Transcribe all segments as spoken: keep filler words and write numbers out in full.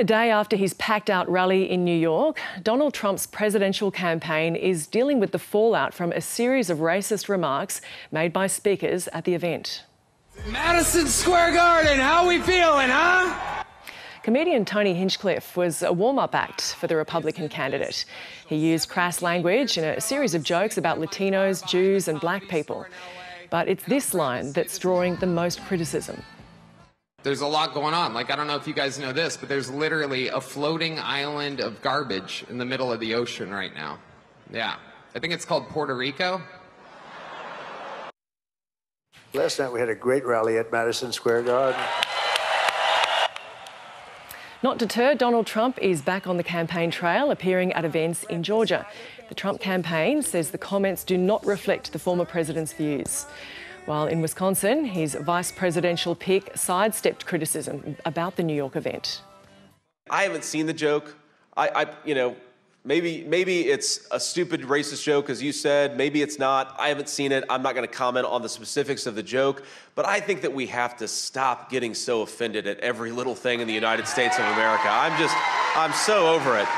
A day after his packed-out rally in New York, Donald Trump's presidential campaign is dealing with the fallout from a series of racist remarks made by speakers at the event. Madison Square Garden, how we feeling, huh? Comedian Tony Hinchcliffe was a warm-up act for the Republican candidate. He used crass language in a series of jokes about Latinos, Jews and black people. But it's this line that's drawing the most criticism. There's a lot going on. Like, I don't know if you guys know this, but there's literally a floating island of garbage in the middle of the ocean right now. Yeah. I think it's called Puerto Rico. Last night we had a great rally at Madison Square Garden. Not deterred, Donald Trump is back on the campaign trail, appearing at events in Georgia. The Trump campaign says the comments do not reflect the former president's views. While in Wisconsin, his vice presidential pick sidestepped criticism about the New York event. I haven't seen the joke. I, I you know, maybe maybe it's a stupid racist joke, as you said. Maybe it's not. I haven't seen it. I'm not going to comment on the specifics of the joke. But I think that we have to stop getting so offended at every little thing in the United States of America. I'm just, I'm so over it.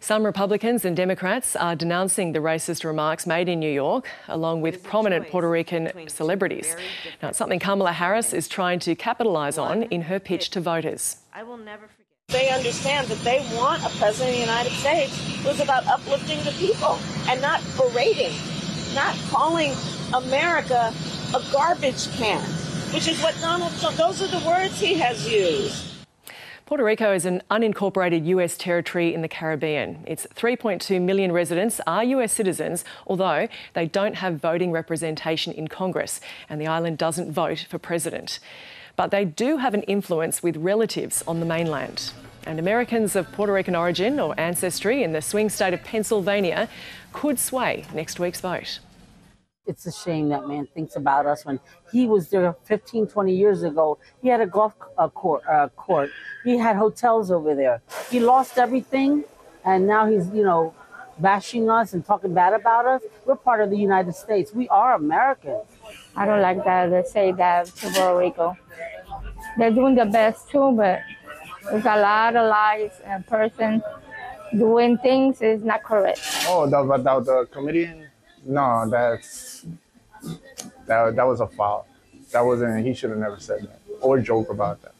Some Republicans and Democrats are denouncing the racist remarks made in New York, along with prominent Puerto Rican celebrities. Now, it's something Kamala Harris is trying to capitalize on in her pitch to voters. I will never forget. They understand that they want a president of the United States who's about uplifting the people and not berating, not calling America a garbage can, which is what Donald Trump, those are the words he has used. Puerto Rico is an unincorporated U S territory in the Caribbean. Its three point two million residents are U S citizens, although they don't have voting representation in Congress, and the island doesn't vote for president. But they do have an influence with relatives on the mainland. And Americans of Puerto Rican origin or ancestry in the swing state of Pennsylvania could sway next week's vote. It's a shame that man thinks about us when he was there fifteen, twenty years ago. He had a golf uh, court, uh, court. He had hotels over there. He lost everything, and now he's, you know, bashing us and talking bad about us. We're part of the United States. We are Americans. I don't like that they say that to Puerto Rico. They're doing the best too, but there's a lot of lies and person doing things is not correct. Oh, that about the comedian. No, that's that, that was a foul. That wasn't, he should have never said that or joke about that.